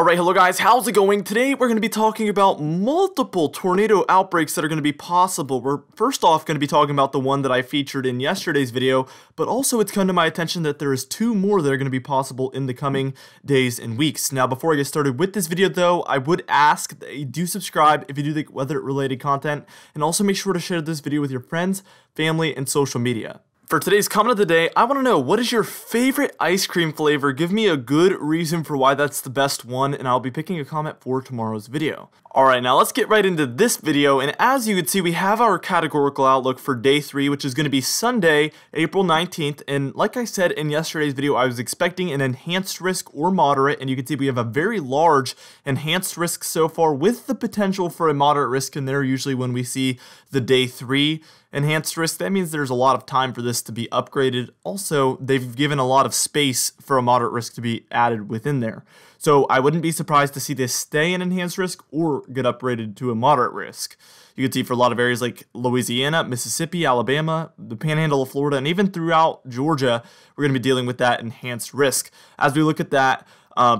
Alright, hello guys, how's it going? Today we're going to be talking about multiple tornado outbreaks that are going to be possible. We're first off going to be talking about the one that I featured in yesterday's video, but also it's come to my attention that there is two more that are going to be possible in the coming days and weeks. Now before I get started with this video though, I would ask that you do subscribe if you do like weather related content, and also make sure to share this video with your friends, family, and social media. For today's comment of the day, I want to know, what is your favorite ice cream flavor? Give me a good reason for why that's the best one, and I'll be picking a comment for tomorrow's video. Alright, now let's get right into this video, and as you can see, we have our categorical outlook for day 3, which is going to be Sunday, April 19th, and like I said in yesterday's video, I was expecting an enhanced risk or moderate, and you can see we have a very large enhanced risk so far with the potential for a moderate risk in there usually when we see the day 3. Enhanced risk, that means there's a lot of time for this to be upgraded. Also, they've given a lot of space for a moderate risk to be added within there. So I wouldn't be surprised to see this stay in enhanced risk or get upgraded to a moderate risk. You can see for a lot of areas like Louisiana, Mississippi, Alabama, the Panhandle of Florida, and even throughout Georgia, we're going to be dealing with that enhanced risk. As we look at that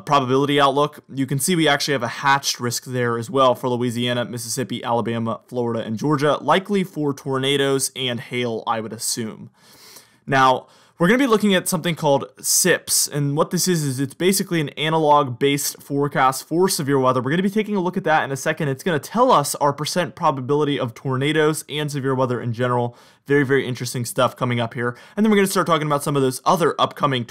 probability outlook, you can see we actually have a hatched risk there as well for Louisiana, Mississippi, Alabama, Florida, and Georgia, likely for tornadoes and hail, I would assume. Now, we're going to be looking at something called SIPS, and what this is it's basically an analog-based forecast for severe weather. We're going to be taking a look at that in a second. It's going to tell us our percent probability of tornadoes and severe weather in general. Very, very interesting stuff coming up here. And then we're going to start talking about some of those other upcoming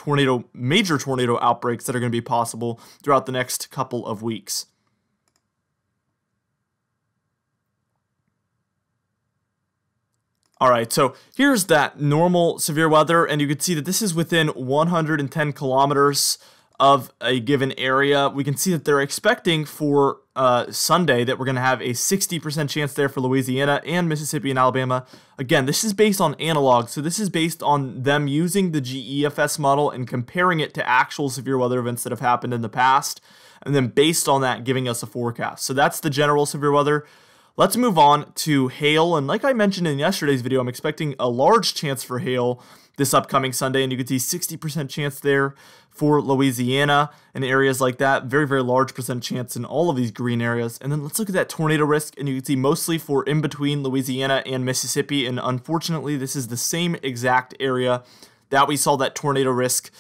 major tornado outbreaks that are going to be possible throughout the next couple of weeks. Alright, so here's that normal severe weather, and you can see that this is within 110 kilometers of a given area. We can see that they're expecting for Sunday that we're going to have a 60% chance there for Louisiana and Mississippi and Alabama. Again, this is based on analog, so this is based on them using the GEFS model and comparing it to actual severe weather events that have happened in the past, and then based on that giving us a forecast. So that's the general severe weather. Let's move on to hail, and like I mentioned in yesterday's video, I'm expecting a large chance for hail this upcoming Sunday, and you can see 60% chance there for Louisiana and areas like that. Very, very large percent chance in all of these green areas. And then let's look at that tornado risk, and you can see mostly for in between Louisiana and Mississippi, and unfortunately this is the same exact area that we saw that tornado risk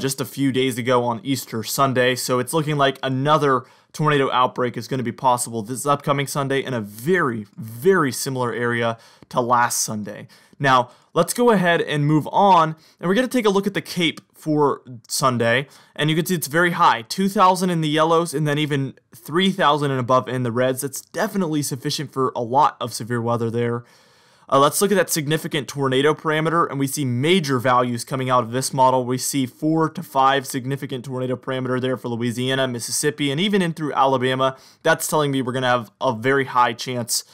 just a few days ago on Easter Sunday, so it's looking like another tornado outbreak is going to be possible this upcoming Sunday in a very, very similar area to last Sunday. Now, let's go ahead and move on, and we're going to take a look at the CAPE for Sunday, and you can see it's very high, 2,000 in the yellows, and then even 3,000 and above in the reds. That's definitely sufficient for a lot of severe weather there. Let's look at that significant tornado parameter, and we see major values coming out of this model. We see 4 to 5 significant tornado parameter there for Louisiana, Mississippi, and even in through Alabama. That's telling me we're going to have a very high chance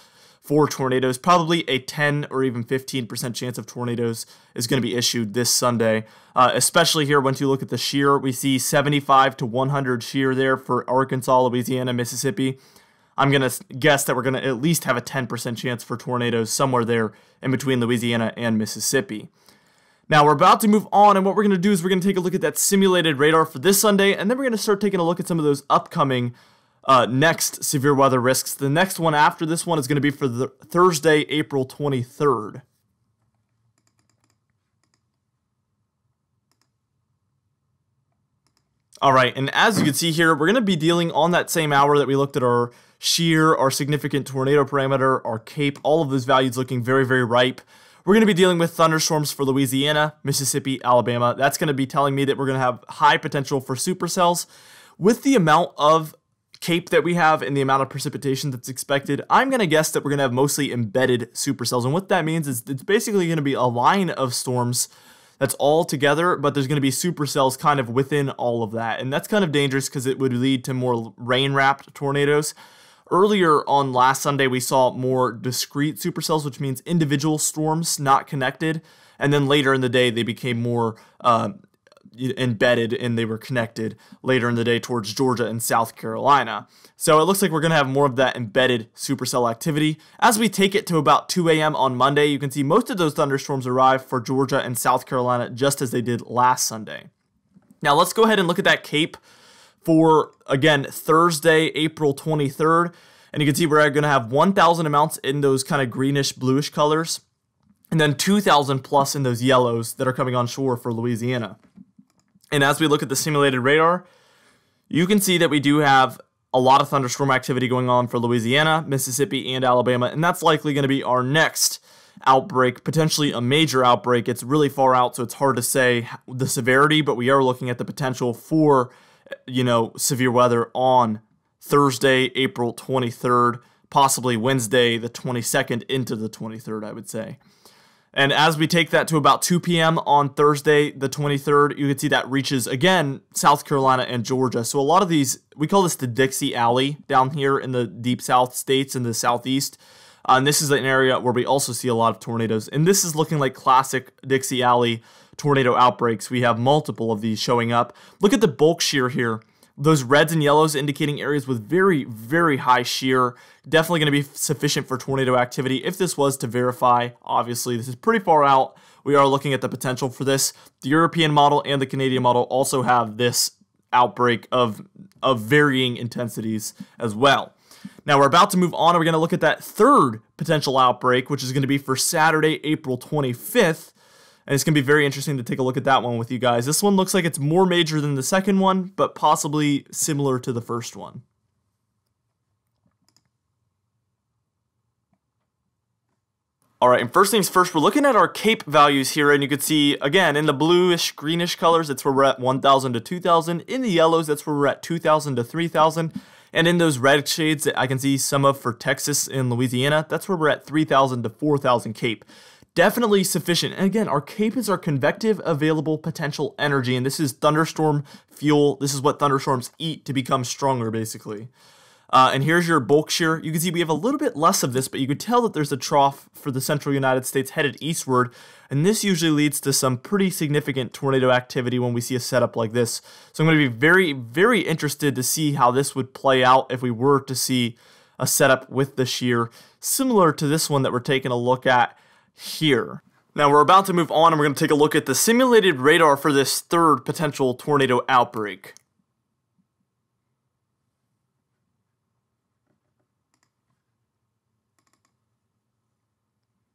for tornadoes. Probably a 10 or even 15% chance of tornadoes is going to be issued this Sunday. Especially here, once you look at the shear, we see 75 to 100 shear there for Arkansas, Louisiana, Mississippi. I'm going to guess that we're going to at least have a 10% chance for tornadoes somewhere there in between Louisiana and Mississippi. Now we're about to move on, and what we're going to do is we're going to take a look at that simulated radar for this Sunday, and then we're going to start taking a look at some of those upcoming next severe weather risks. The next one after this one is going to be for the Thursday, April 23rd. Alright, and as you can see here, we're going to be dealing on that same hour that we looked at our shear, our significant tornado parameter, our CAPE, all of those values looking very, very ripe. We're going to be dealing with thunderstorms for Louisiana, Mississippi, Alabama. That's going to be telling me that we're going to have high potential for supercells. With the amount of CAPE that we have and the amount of precipitation that's expected, I'm going to guess that we're going to have mostly embedded supercells. And what that means is it's basically going to be a line of storms that's all together, but there's going to be supercells kind of within all of that. And that's kind of dangerous because it would lead to more rain-wrapped tornadoes. Earlier on last Sunday, we saw more discrete supercells, which means individual storms not connected. And then later in the day, they became more embedded, and they were connected later in the day towards Georgia and South Carolina. So it looks like we're going to have more of that embedded supercell activity. As we take it to about 2 a.m. on Monday, you can see most of those thunderstorms arrive for Georgia and South Carolina just as they did last Sunday. Now let's go ahead and look at that CAPE for, again, Thursday, April 23rd. And you can see we're going to have 1,000 amounts in those kind of greenish, bluish colors, and then 2,000 plus in those yellows that are coming on shore for Louisiana. And as we look at the simulated radar, you can see that we do have a lot of thunderstorm activity going on for Louisiana, Mississippi, and Alabama, and that's likely going to be our next outbreak, potentially a major outbreak. It's really far out, so it's hard to say the severity, but we are looking at the potential for, you know, severe weather on Thursday, April 23rd, possibly Wednesday, the 22nd into the 23rd, I would say. And as we take that to about 2 p.m. on Thursday, the 23rd, you can see that reaches, again, South Carolina and Georgia. So a lot of these, we call this the Dixie Alley down here in the deep south states in the southeast. And this is an area where we also see a lot of tornadoes. And this is looking like classic Dixie Alley tornado outbreaks. We have multiple of these showing up. Look at the bulk shear here. Those reds and yellows indicating areas with very, very high shear, definitely going to be sufficient for tornado activity if this was to verify. Obviously, this is pretty far out. We are looking at the potential for this. The European model and the Canadian model also have this outbreak of varying intensities as well. Now we're about to move on, and we're going to look at that third potential outbreak, which is going to be for Saturday, April 25th. And it's going to be very interesting to take a look at that one with you guys. This one looks like it's more major than the second one, but possibly similar to the first one. All right, and first things first, we're looking at our CAPE values here, and you can see, again, in the bluish, greenish colors, that's where we're at 1,000 to 2,000. In the yellows, that's where we're at 2,000 to 3,000. And in those red shades that I can see some of for Texas and Louisiana, that's where we're at 3,000 to 4,000 CAPE. Definitely sufficient. And again, our CAPE is our convective available potential energy, and this is thunderstorm fuel. This is what thunderstorms eat to become stronger, basically. And here's your bulk shear. You can see we have a little bit less of this, but you could tell that there's a trough for the central United States headed eastward, and this usually leads to some pretty significant tornado activity when we see a setup like this. So I'm going to be very, very interested to see how this would play out if we were to see a setup with the shear similar to this one that we're taking a look at here. Now we're about to move on, and we're going to take a look at the simulated radar for this third potential tornado outbreak.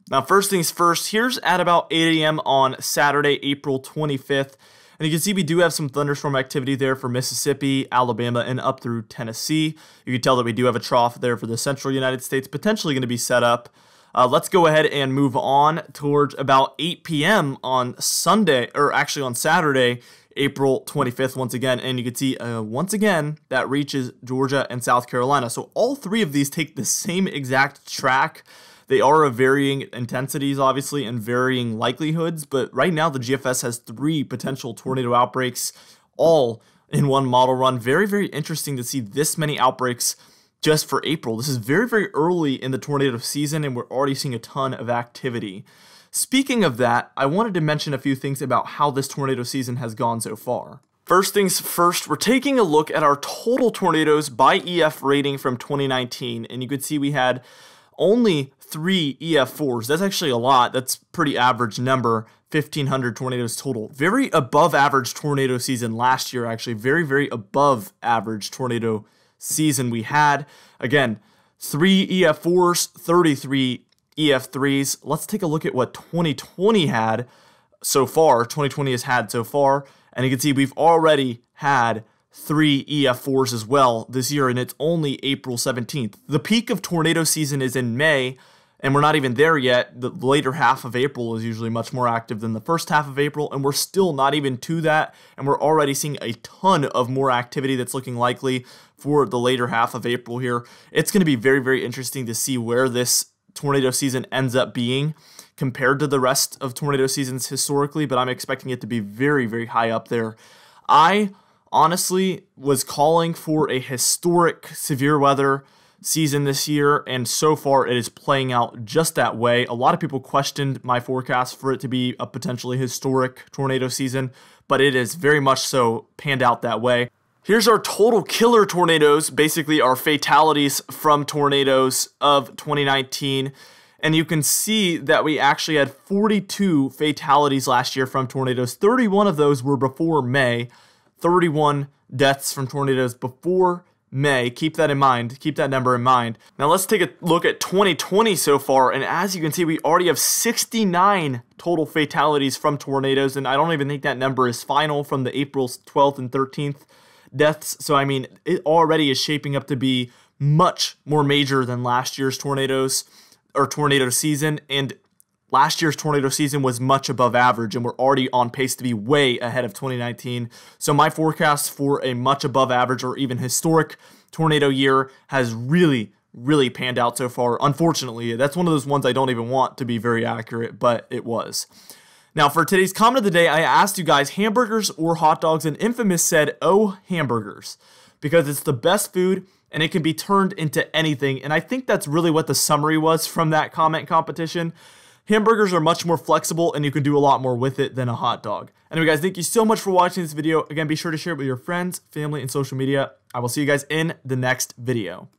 Now first things first, here's at about 8 a.m. on Saturday, April 25th. And you can see we do have some thunderstorm activity there for Mississippi, Alabama, and up through Tennessee. You can tell that we do have a trough there for the central United States, potentially going to be set up. Let's go ahead and move on towards about 8 p.m. on Sunday, or actually on Saturday, April 25th once again. And you can see, once again, that reaches Georgia and South Carolina. So all three of these take the same exact track. They are of varying intensities, obviously, and varying likelihoods. But right now, the GFS has three potential tornado outbreaks, all in one model run. Very, very interesting to see this many outbreaks just for April. This is very, very early in the tornado season, and we're already seeing a ton of activity. Speaking of that, I wanted to mention a few things about how this tornado season has gone so far. First things first, we're taking a look at our total tornadoes by EF rating from 2019, and you could see we had only 3 EF4s. That's actually a lot. That's pretty average number, 1,500 tornadoes total. Very above average tornado season last year, actually. Very, very above average tornado season we had. Again, 3 EF4s, 33 EF3s. Let's take a look at what 2020 had so far. 2020 has had so far, and you can see we've already had 3 EF4s as well this year, and it's only April 17th. The peak of tornado season is in May, and we're not even there yet. The later half of April is usually much more active than the first half of April, and we're still not even to that, and we're already seeing a ton of more activity that's looking likely for the later half of April here. It's going to be very, very interesting to see where this tornado season ends up being compared to the rest of tornado seasons historically, but I'm expecting it to be very, very high up there. I honestly was calling for a historic severe weather season this year, and so far it is playing out just that way. A lot of people questioned my forecast for it to be a potentially historic tornado season, but it is very much so panned out that way. Here's our total killer tornadoes, basically our fatalities from tornadoes of 2019, and you can see that we actually had 42 fatalities last year from tornadoes. 31 of those were before May. 31 deaths from tornadoes before May. Keep that in mind. Keep that number in mind. Now let's take a look at 2020 so far, and as you can see, we already have 69 total fatalities from tornadoes, and I don't even think that number is final from the April 12th and 13th deaths. So I mean, it already is shaping up to be much more major than last year's tornadoes or tornado season, and last year's tornado season was much above average, and we're already on pace to be way ahead of 2019. So my forecast for a much above average or even historic tornado year has really, really panned out so far. Unfortunately, that's one of those ones I don't even want to be very accurate, but it was. Now for today's comment of the day, I asked you guys, hamburgers or hot dogs? And Infamous said, oh, hamburgers, because it's the best food and it can be turned into anything. And I think that's really what the summary was from that comment competition. Hamburgers are much more flexible and you can do a lot more with it than a hot dog. Anyway guys, thank you so much for watching this video. Again, be sure to share it with your friends, family, and social media. I will see you guys in the next video.